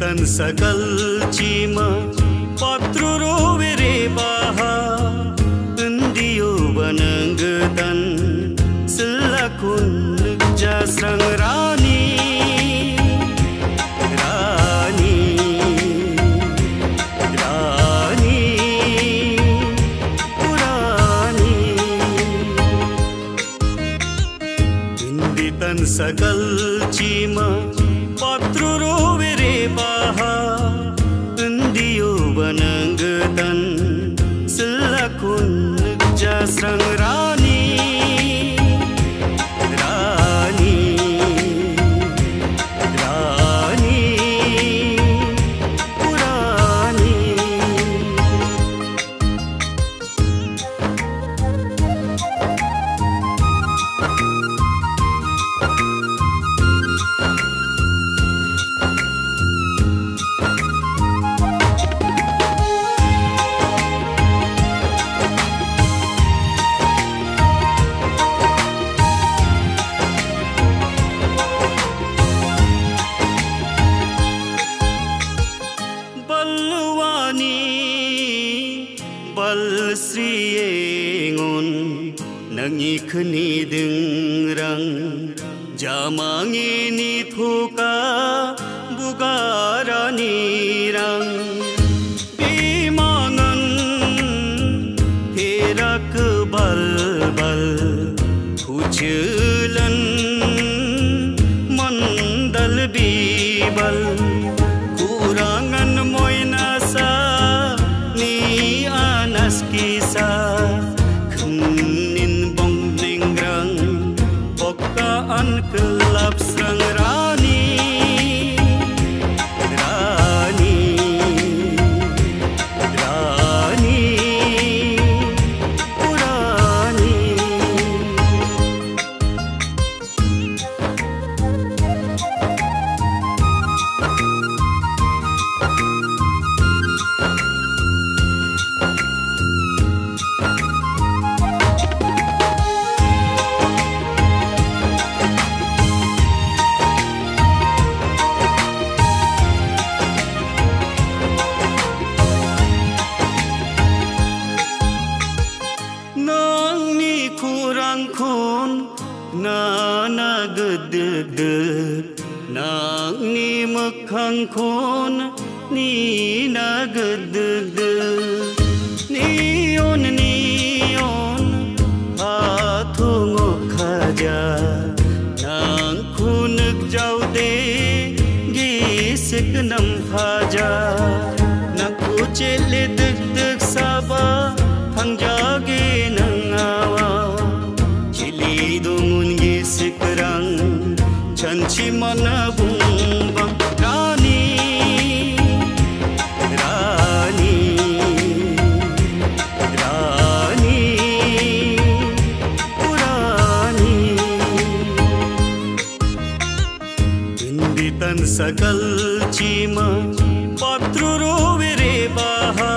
तन सकल चीमा पात्रु रोवेरे बाहा दियो बनंग तन सलकुन जसंग रानी रानी रानी पुरानी हिंदी तन सकल चीमा पात्रु रोवेरे बाहा दियो बनंग तन सलकुन जसंग रानी रानी रानी पुरानी Sriengon nangikni dingrang jamangini thuka bugarani rang bimangan herak bal bal khuchlan mandal bibal kurangan moinasa ni Kisa khunin bong dingrang pokaan kelap sang rani rani rani purani Nana gudud nang ni makhang khon ni na gudud ni on hathongo khaja nang khunak jau de gisik nam khaja na kuchele dik dik saba phangja ge Chanchi mana bumba Rani Rani Rani Purani Hindi tan sakal chima Patru rovere baha